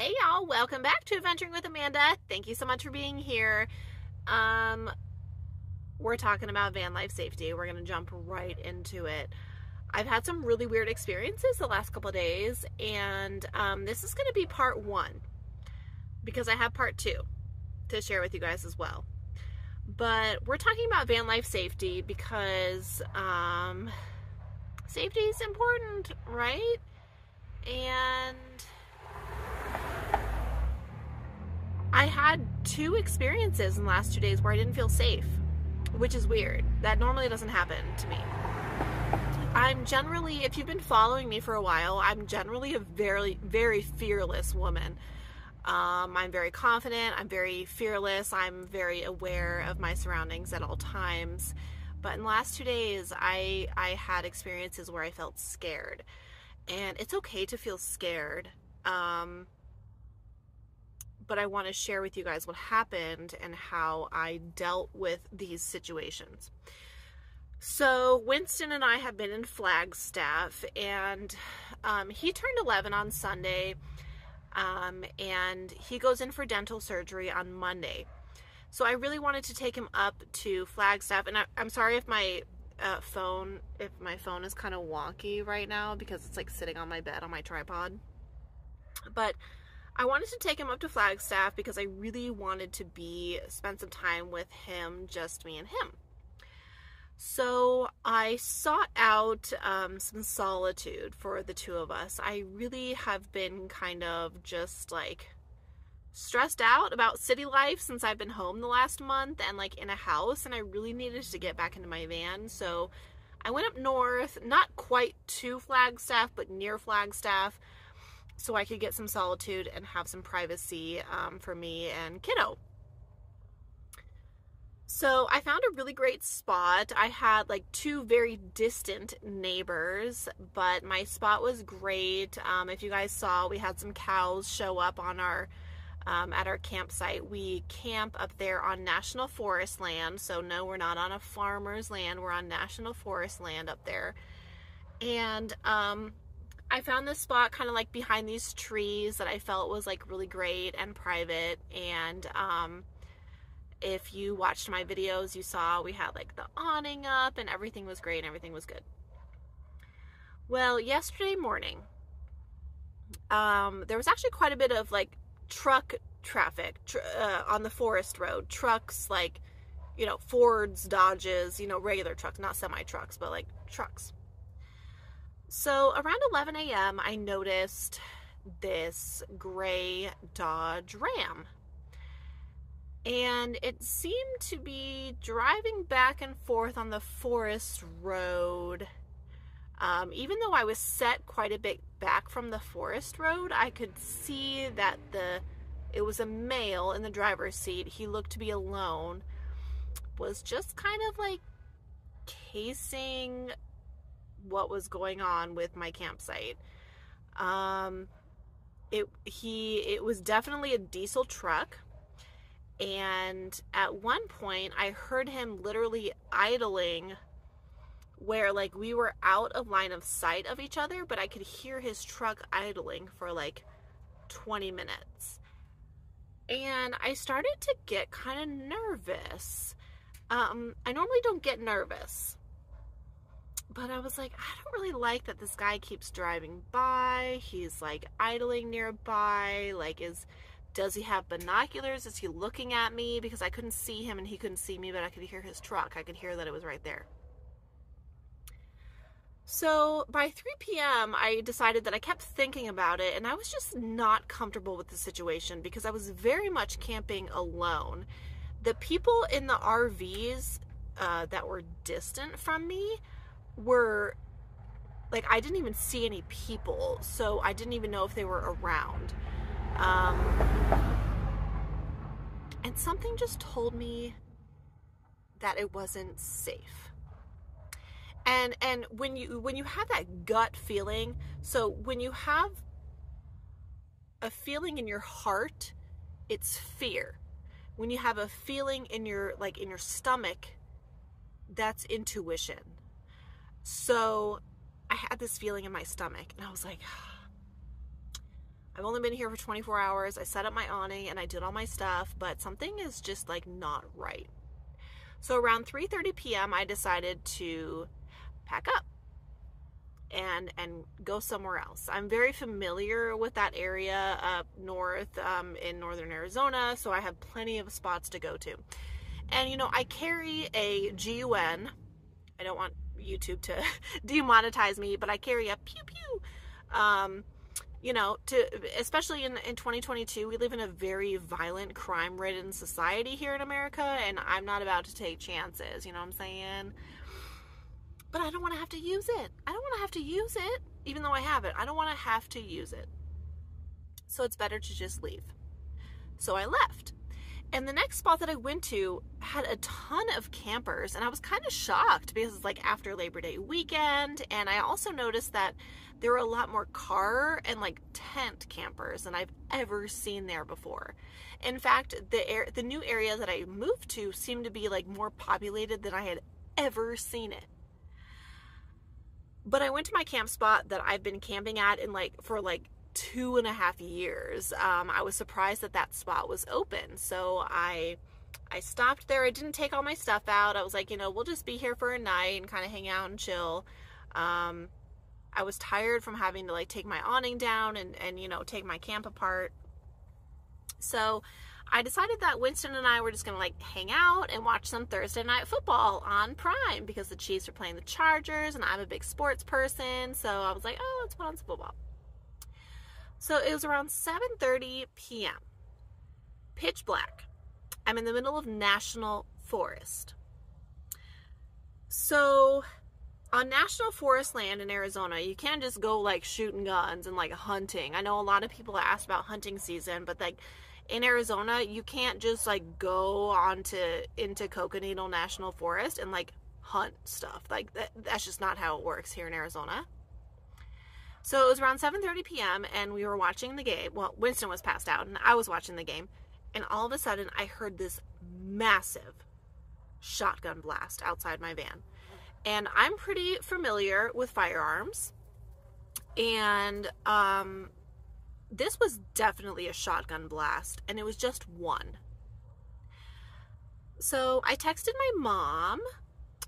Hey y'all, welcome back to Adventuring with Amanda. Thank you so much for being here. We're talking about van life safety. We're gonna jump right into it. I've had some really weird experiences the last couple of days, and this is gonna be part one because I have part two to share with you guys as well. But we're talking about van life safety because safety is important, right? And I had two experiences in the last 2 days where I didn't feel safe, which is weird. That normally doesn't happen to me. I'm generally, if you've been following me for a while, I'm generally a very, very fearless woman. I'm very confident, I'm very fearless, I'm very aware of my surroundings at all times. But in the last 2 days, I had experiences where I felt scared. And it's okay to feel scared. But I want to share with you guys what happened and how I dealt with these situations. So Winston and I have been in Flagstaff, and he turned 11 on Sunday, and he goes in for dental surgery on Monday. So I really wanted to take him up to Flagstaff, and I'm sorry if my phone is kind of wonky right now because it's like sitting on my bed on my tripod, but I wanted to take him up to Flagstaff because I really wanted to spend some time with him, just me and him. So I sought out some solitude for the two of us. I really have been kind of just like stressed out about city life since I've been home the last month and like in a house, and I really needed to get back into my van. So I went up north, not quite to Flagstaff, but near Flagstaff, so I could get some solitude and have some privacy for me and kiddo. So I found a really great spot. I had like two very distant neighbors, but my spot was great. If you guys saw, we had some cows show up on our at our campsite. We camp up there on National Forest land. So no, we're not on a farmer's land. We're on National Forest land up there. And I found this spot kind of like behind these trees that I felt was like really great and private. And if you watched my videos, you saw we had like the awning up and everything was great and everything was good. Well, yesterday morning, there was actually quite a bit of like truck traffic on the forest road. Trucks like, you know, Fords, Dodges, you know, regular trucks, not semi-trucks, but like trucks. So around 11 a.m., I noticed this gray Dodge Ram, and it seemed to be driving back and forth on the forest road. Even though I was set quite a bit back from the forest road, I could see that it was a male in the driver's seat. He looked to be alone, was just kind of like casing what was going on with my campsite. It was definitely a diesel truck, and at one point I heard him literally idling where like we were out of line of sight of each other, but I could hear his truck idling for like 20 minutes. And I started to get kind of nervous. I normally don't get nervous, but I was like, I don't really like that this guy keeps driving by. He's like idling nearby. Like, does he have binoculars? Is he looking at me? Because I couldn't see him and he couldn't see me, but I could hear his truck. I could hear that it was right there. So by 3 p.m., I decided that I kept thinking about it, and I was just not comfortable with the situation because I was very much camping alone. The people in the RVs that were distant from me were like, I didn't even see any people, so I didn't even know if they were around. And something just told me that it wasn't safe. And when you have that gut feeling, so when you have a feeling in your heart, it's fear. When you have a feeling in your stomach, that's intuition. So I had this feeling in my stomach, and I was like, I've only been here for 24 hours. I set up my awning and I did all my stuff, but something is just like not right. So around 3:30 p.m. I decided to pack up and go somewhere else. I'm very familiar with that area up north in northern Arizona, so I have plenty of spots to go to. And you know, I carry a GUN. I don't want YouTube to demonetize me, but I carry a pew pew. You know, especially in 2022, we live in a very violent, crime-ridden society here in America, and I'm not about to take chances, you know what I'm saying? But I don't want to have to use it. I don't want to have to use it, even though I have it. I don't want to have to use it. So it's better to just leave. So I left. And the next spot that I went to had a ton of campers, and I was kind of shocked because it's like after Labor Day weekend, and I also noticed that there were a lot more car and like tent campers than I've ever seen there before. In fact, the new area that I moved to seemed to be like more populated than I had ever seen it. But I went to my camp spot that I've been camping at for 2.5 years. I was surprised that that spot was open, so I stopped there. I didn't take all my stuff out. I was like, you know, we'll just be here for a night and kind of hang out and chill. I was tired from having to like take my awning down and you know, take my camp apart. So I decided that Winston and I were just gonna like hang out and watch some Thursday night football on Prime because the Chiefs were playing the Chargers, and I'm a big sports person, so I was like, oh, let's put on some football. So it was around 7:30 p.m. Pitch black. I'm in the middle of National Forest. So on National Forest land in Arizona, you can't just go like shooting guns and like hunting. I know a lot of people asked about hunting season, but like in Arizona, you can't just like go into Coconino National Forest and like hunt stuff. Like that's just not how it works here in Arizona. So it was around 7:30 p.m. and we were watching the game. Well, Winston was passed out and I was watching the game. And all of a sudden I heard this massive shotgun blast outside my van. And I'm pretty familiar with firearms. And this was definitely a shotgun blast, and it was just one. So I texted my mom,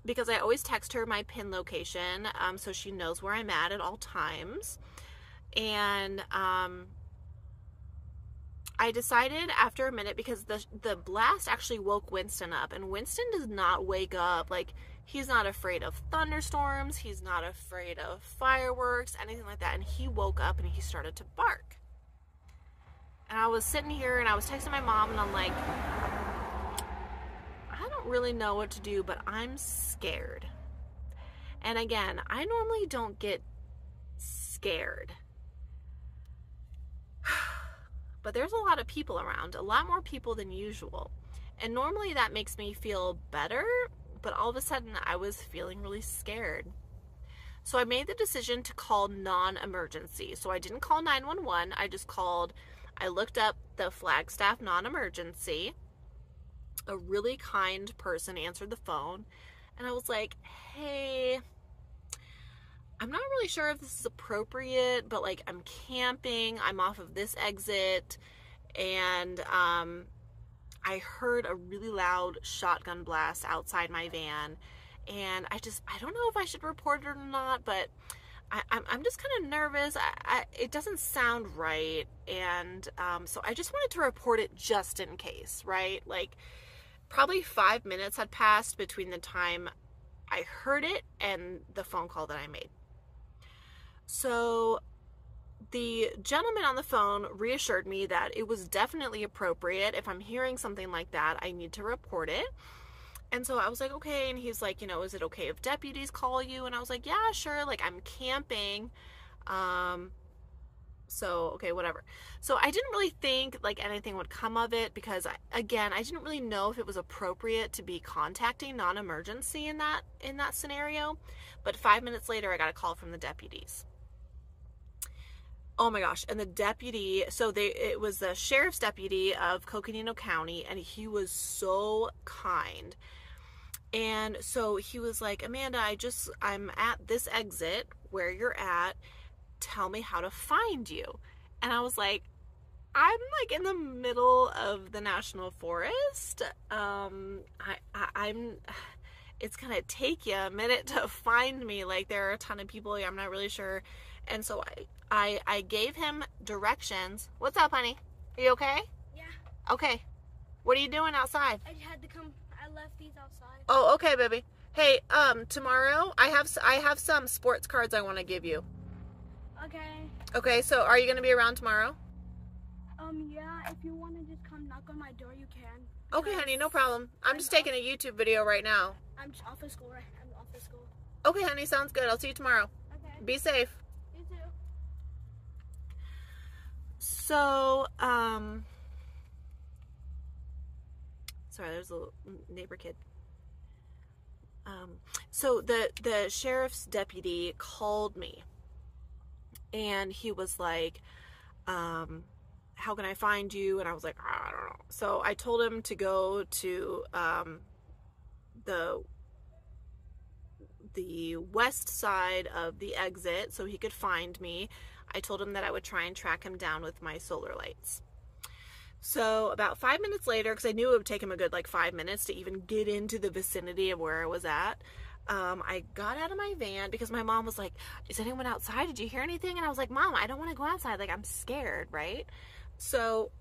because I always text her my pin location, so she knows where I'm at all times. And I decided after a minute, because the blast actually woke Winston up, and Winston does not wake up. Like, he's not afraid of thunderstorms, he's not afraid of fireworks, anything like that. And he woke up and he started to bark. And I was sitting here and I was texting my mom and I'm like, really know what to do, but I'm scared. And again, I normally don't get scared, but there's a lot of people around, a lot more people than usual, and normally that makes me feel better, but all of a sudden I was feeling really scared. So I made the decision to call non-emergency. So I didn't call 911. I looked up the Flagstaff non-emergency. A really kind person answered the phone, and I was like, hey, I'm not really sure if this is appropriate, but like, I'm camping, I'm off of this exit, and I heard a really loud shotgun blast outside my van, and I don't know if I should report it or not, but I'm just kind of nervous. It doesn't sound right, and so I just wanted to report it just in case, right? Like, probably 5 minutes had passed between the time I heard it and the phone call that I made. So the gentleman on the phone reassured me that it was definitely appropriate. If I'm hearing something like that, I need to report it. And so I was like, okay. And he's like, you know, is it okay if deputies call you? And I was like, yeah, sure. Like, I'm camping. So, okay, whatever. So I didn't really think like anything would come of it because again, I didn't really know if it was appropriate to be contacting non-emergency in that scenario. But 5 minutes later, I got a call from the deputies. Oh my gosh. And the deputy, it was the sheriff's deputy of Coconino County, and he was so kind. And so he was like, Amanda, I'm at this exit where you're at. Tell me how to find you. And I was like, I'm like in the middle of the national forest. It's gonna take you a minute to find me. Like, there are a ton of people. I'm not really sure. And so I gave him directions. What's up, honey? Are you okay? Yeah. Okay. What are you doing outside? I had to come. I left these outside. Oh, okay, baby. Hey, tomorrow I have some sports cards I want to give you. Okay. Okay, so are you gonna be around tomorrow? Yeah, if you want to just come knock on my door, you can. Okay, honey, no problem. I'm just taking a YouTube video right now. I'm off of school right now. I'm off of school. Okay, honey, sounds good. I'll see you tomorrow. Okay. Be safe. You too. So, sorry, there's a little neighbor kid. So the sheriff's deputy called me, and he was like, how can I find you? And I was like, I don't know. So I told him to go to the west side of the exit so he could find me. I told him that I would try and track him down with my solar lights. So about 5 minutes later, because I knew it would take him a good like 5 minutes to even get into the vicinity of where I was at, I got out of my van because my mom was like, is anyone outside? Did you hear anything? And I was like, Mom, I don't want to go outside. Like, I'm scared, right? So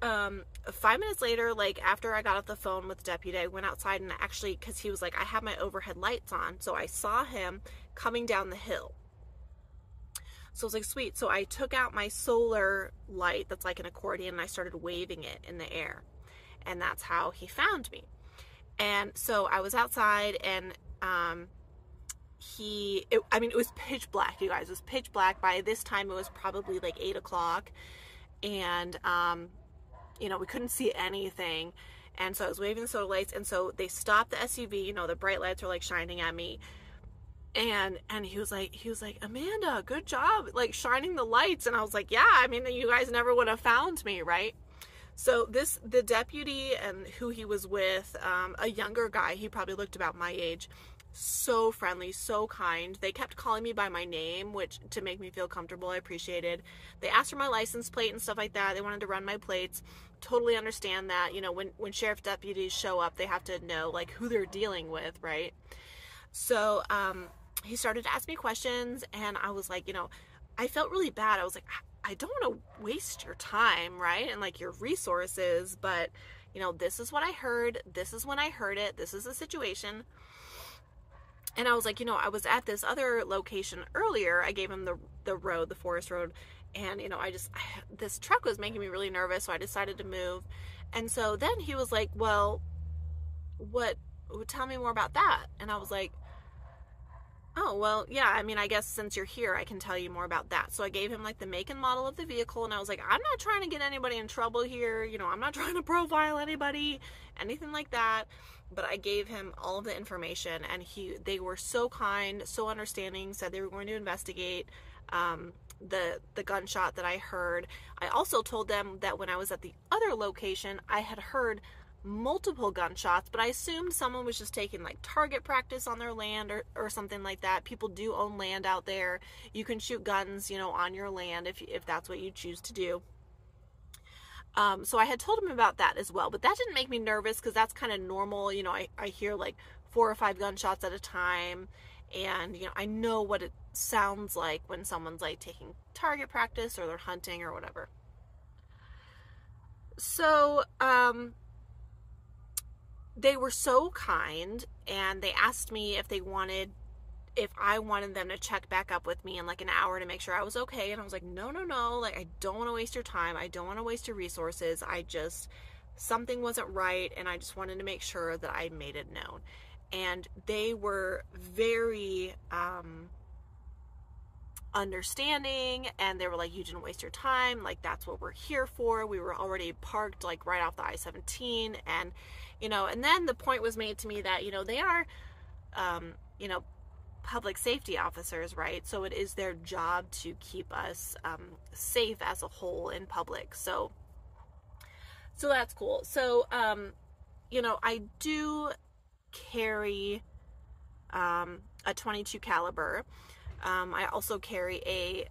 5 minutes later, like after I got off the phone with the deputy, I went outside, and actually, because he was like, I have my overhead lights on. So I saw him coming down the hill. So I was like, sweet. So I took out my solar light that's like an accordion, and I started waving it in the air. And that's how he found me. And so I was outside, and it was pitch black, you guys. It was pitch black. By this time it was probably like 8 o'clock. And, we couldn't see anything. And so I was waving the solar lights. And so they stopped the SUV, the bright lights were like shining at me. And he was like, Amanda, good job, like shining the lights. And I was like, yeah, you guys never would have found me. Right. So the deputy and who he was with, a younger guy, he probably looked about my age, so friendly, so kind. They kept calling me by my name, which to make me feel comfortable, I appreciated. They asked for my license plate and stuff like that. They wanted to run my plates. Totally understand that, when sheriff deputies show up, they have to know like who they're dealing with, right? So, he started to ask me questions, and I was like, I felt really bad. I was like, I don't want to waste your time, right? And like your resources, but this is what I heard. This is when I heard it. This is the situation. And I was like, I was at this other location earlier. I gave him the road, the forest road. And, this truck was making me really nervous. So I decided to move. And so then he was like, well, tell me more about that. And I was like, oh, well, yeah, I guess since you're here, I can tell you more about that. So I gave him like the make and model of the vehicle. And I was like, I'm not trying to get anybody in trouble here. I'm not trying to profile anybody, anything like that. But I gave him all of the information, and they were so kind, so understanding, said they were going to investigate the gunshot that I heard. I also told them that when I was at the other location, I had heard multiple gunshots, but I assumed someone was just taking like target practice on their land or something like that. People do own land out there. You can shoot guns, on your land if that's what you choose to do. So I had told him about that as well, but that didn't make me nervous because that's kind of normal. I hear like 4 or 5 gunshots at a time, and, I know what it sounds like when someone's like taking target practice or they're hunting or whatever. So, they were so kind, and they asked me if I wanted them to check back up with me in like an hour to make sure I was okay. And I was like, no, like, I don't want to waste your time. I don't want to waste your resources. Something wasn't right, and I just wanted to make sure that I made it known. And they were very understanding, and they were like, you didn't waste your time. Like, that's what we're here for. We were already parked like right off the I-17, and, and then the point was made to me that, they are, public safety officers, right? So it is their job to keep us safe as a whole in public. So that's cool. So, I do carry a .22 caliber. I also carry a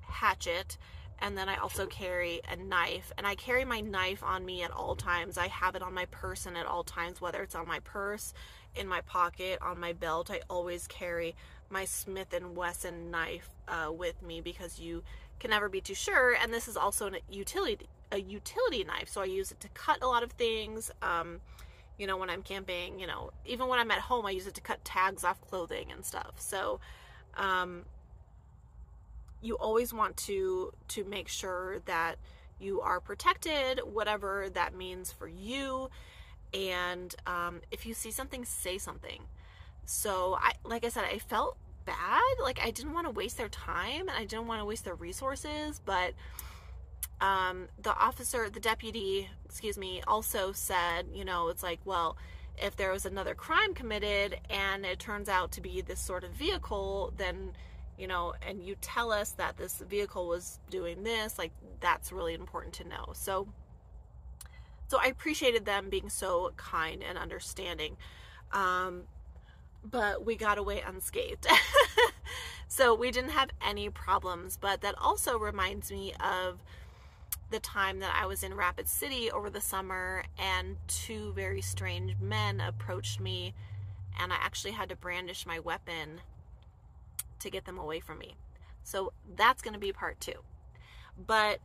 hatchet, and then I also carry a knife, and I carry my knife on me at all times. I have it on my person at all times, whether it's on my purse, in my pocket, on my belt. I always carry my Smith and Wesson knife with me, because you can never be too sure. And this is also a utility knife, so I use it to cut a lot of things. You know, when I'm camping, you know, even when I'm at home, I use it to cut tags off clothing and stuff. So you always want to make sure that you are protected, whatever that means for you. And if you see something, say something. So like I said, I felt bad. Like, I didn't want to waste their time, and I didn't want to waste their resources, but the deputy, also said, you know, it's like, well, if there was another crime committed and it turns out to be this sort of vehicle, then, you know, and you tell us that this vehicle was doing this, like, that's really important to know. So I appreciated them being so kind and understanding. But we got away unscathed. So we didn't have any problems, but that also reminds me of the time that I was in Rapid City over the summer, and two very strange men approached me, and I actually had to brandish my weapon to get them away from me. So that's going to be part two. But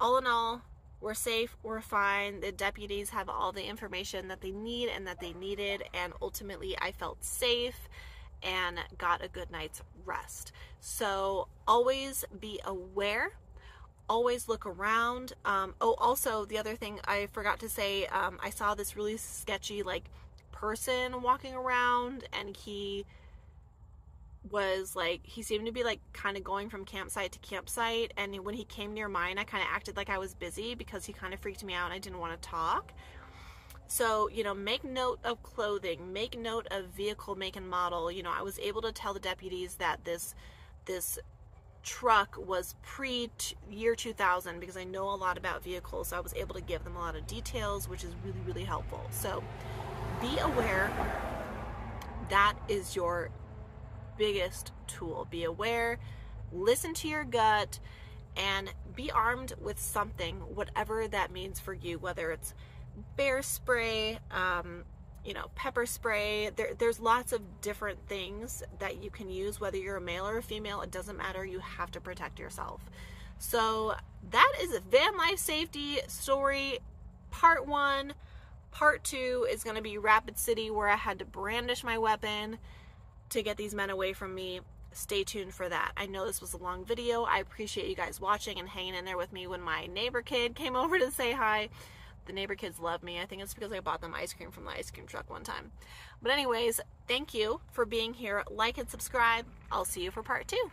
all in all, we're safe, we're fine. The deputies have all the information that they need and that they needed, and ultimately I felt safe and got a good night's rest. So always be aware, always look around. Oh, also the other thing I forgot to say, I saw this really sketchy person walking around, and he seemed to be kind of going from campsite to campsite, and when he came near mine, I kind of acted like I was busy because he kind of freaked me out and I didn't want to talk. So, you know, make note of clothing, make note of vehicle make and model. You know, I was able to tell the deputies that this truck was pre-year 2000 because I know a lot about vehicles, so I was able to give them a lot of details, which is really, really helpful. So be aware. That is your biggest tool. Be aware, listen to your gut, and be armed with something, whatever that means for you, whether it's bear spray, you know, pepper spray. There's lots of different things that you can use, whether you're a male or a female, it doesn't matter. You have to protect yourself. So that is a van life safety story, part one. Part two is going to be Rapid City, where I had to brandish my weapon to get these men away from me. Stay tuned for that. I know this was a long video. I appreciate you guys watching and hanging in there with me when my neighbor kid came over to say hi. The neighbor kids love me. I think it's because I bought them ice cream from the ice cream truck one time. But anyways, thank you for being here. Like and subscribe. I'll see you for part two.